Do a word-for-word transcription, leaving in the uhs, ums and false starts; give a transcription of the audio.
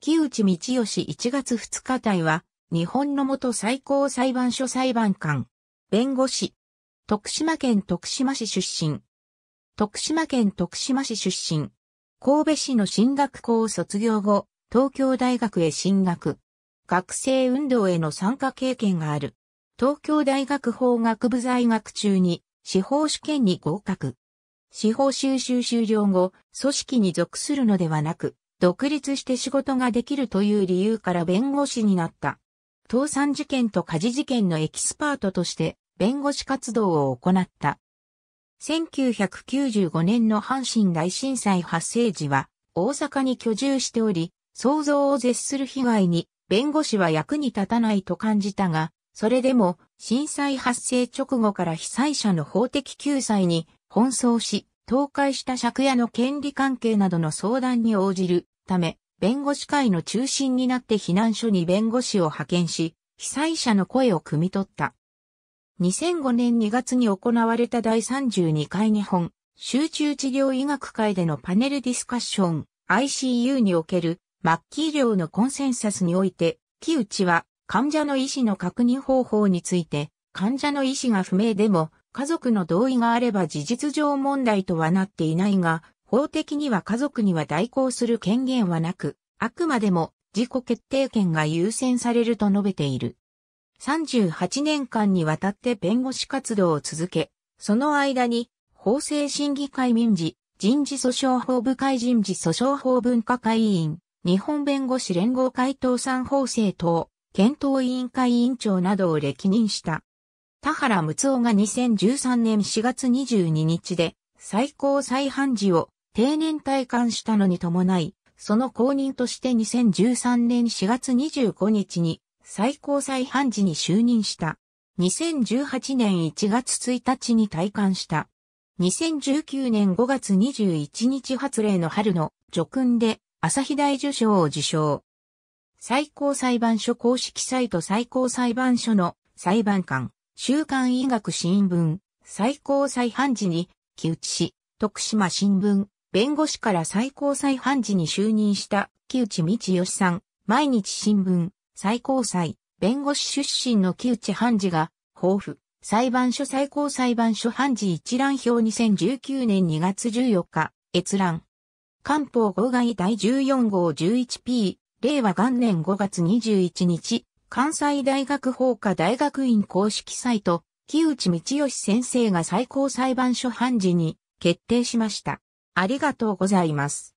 木内道義いちがつふつか隊は、日本の元最高裁判所裁判官、弁護士、徳島県徳島市出身、徳島県徳島市出身、神戸市の進学校を卒業後、東京大学へ進学、学生運動への参加経験がある、東京大学法学部在学中に、司法試験に合格。司法修習終了後、組織に属するのではなく、独立して仕事ができるという理由から弁護士になった。倒産事件と家事事件のエキスパートとして弁護士活動を行った。せんきゅうひゃくきゅうじゅうごねんの阪神大震災発生時は大阪に居住しており、想像を絶する被害に弁護士は役に立たないと感じたが、それでも震災発生直後から被災者の法的救済に奔走し、倒壊した借家の権利関係などの相談に応じるため、弁護士会の中心になって避難所に弁護士を派遣し、被災者の声を汲み取った。にせんごねんにがつに行われただいさんじゅうにかい日本集中治療医学会でのパネルディスカッション アイシーユー における末期医療のコンセンサスにおいて、木内は患者の意思の確認方法について、患者の意思が不明でも、家族の同意があれば事実上問題とはなっていないが、法的には家族には代行する権限はなく、あくまでも自己決定権が優先されると述べている。さんじゅうはちねんかんにわたって弁護士活動を続け、その間に法制審議会民事、人事訴訟法部会人事訴訟法文化会委員、日本弁護士連合会倒産法制等、検討委員会委員長などを歴任した。田原睦男がにせんじゅうさんねんしがつにじゅうににちで最高裁判事を定年退官したのに伴い、その後任としてにせんじゅうさんねんしがつにじゅうごにちに最高裁判事に就任した。にせんじゅうはちねんいちがつついたちに退官した。にせんじゅうきゅうねんごがつにじゅういちにち発令の春の叙勲で朝日大綬章を受章。最高裁判所公式サイト最高裁判所の裁判官。週刊医学新聞、最高裁判事に、木内氏、徳島新聞、弁護士から最高裁判事に就任した、木内道義さん、毎日新聞、最高裁、弁護士出身の木内判事が、法府、裁判所最高裁判所判事一覧表にせんじゅうきゅうねんにがつじゅうよっか、閲覧。官報ごがいだいじゅうよんごうじゅういちピー、れいわがんねんごがつにじゅういちにち、関西大学法科大学院公式サイト、木内道義先生が最高裁判所判事に決定しました。ありがとうございます。